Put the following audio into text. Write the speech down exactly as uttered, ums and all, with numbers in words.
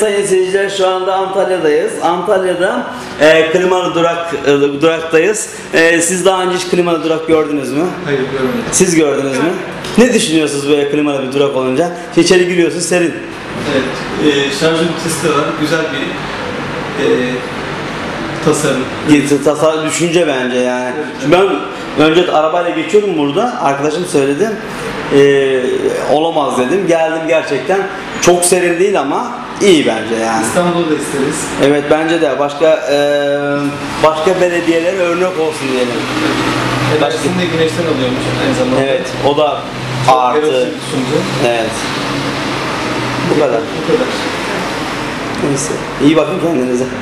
Sayın seyirciler, şu anda Antalya'dayız. Antalya'da e, klimalı durak e, duraktayız. E, siz daha önce hiç klimalı durak gördünüz mü? Hayır, görmedim. Siz gördünüz mü? Ne düşünüyorsunuz böyle klimalı bir durak olunca? İçeri giriyorsun, serin. Evet, e, şarjı vitesi de var, güzel bir e, tasarım. Tasarım, düşünce bence yani. Evet. Ben önce arabayla geçiyorum burada, arkadaşım söyledi. Ee, olamaz dedim. Geldim, gerçekten çok serin değil ama iyi bence yani. İstanbul'da isteriz. Evet, bence de. Başka e, başka belediyeler örnek olsun diyelim. Evet. Başka... Edersini de güneşten alıyormuş aynı zamanda. Evet. O da çok artı. Evet. Bu kadar. Bu kadar. Neyse. İyi bakın kendinize.